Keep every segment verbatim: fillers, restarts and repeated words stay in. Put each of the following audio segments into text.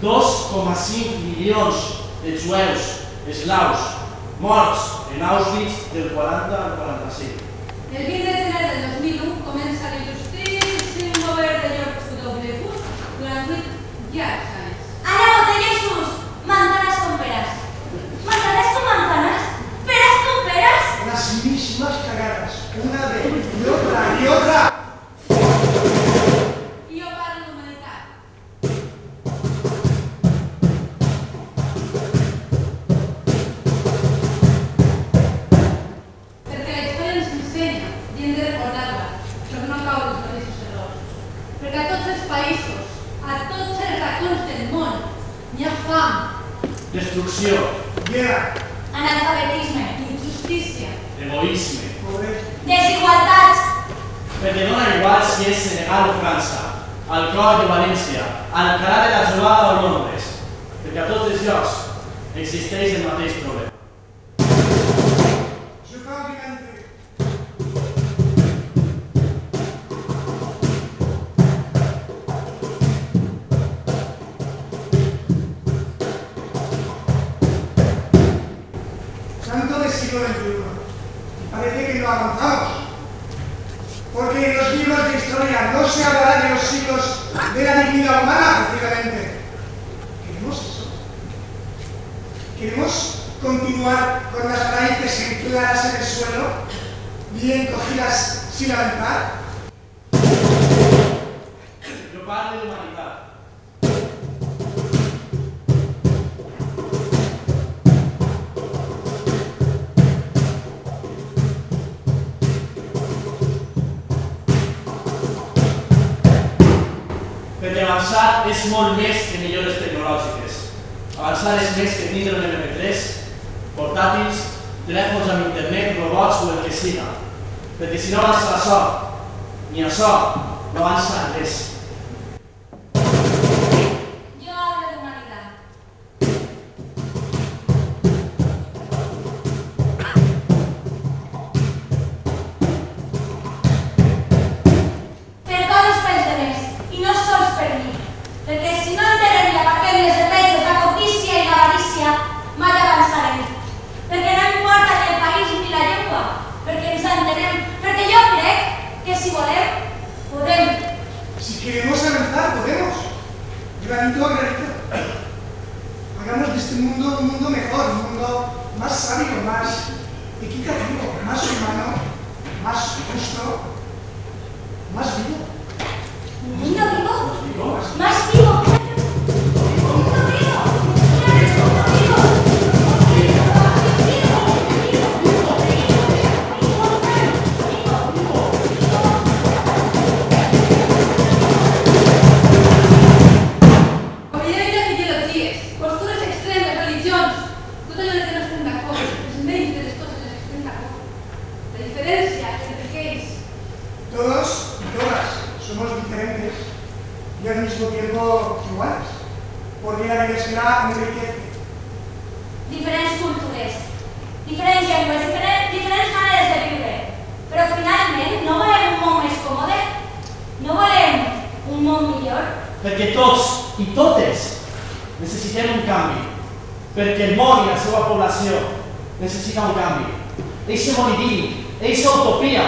Todos y todas, y al mismo tiempo iguales, porque la diversidad enriquece. Diferentes culturas, diferentes lenguas, diferentes, diferentes maneres de vivir, pero finalmente no volem un món més còmode, no volem un món millor. Perquè tots i totes necessitem un canvi, perquè el món i la seva població necessita un canvi. Eixe monidí, eixa utopia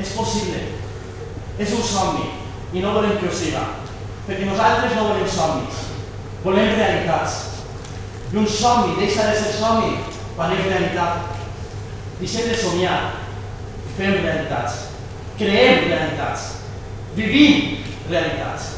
és possible, és un somni i no volem que ho siga, perquè nosaltres no volem somnis, volem realitats. I un somni deixa de ser somni quan és realitat. Deixem de somiar, fem realitats, creem realitats, vivim realitats.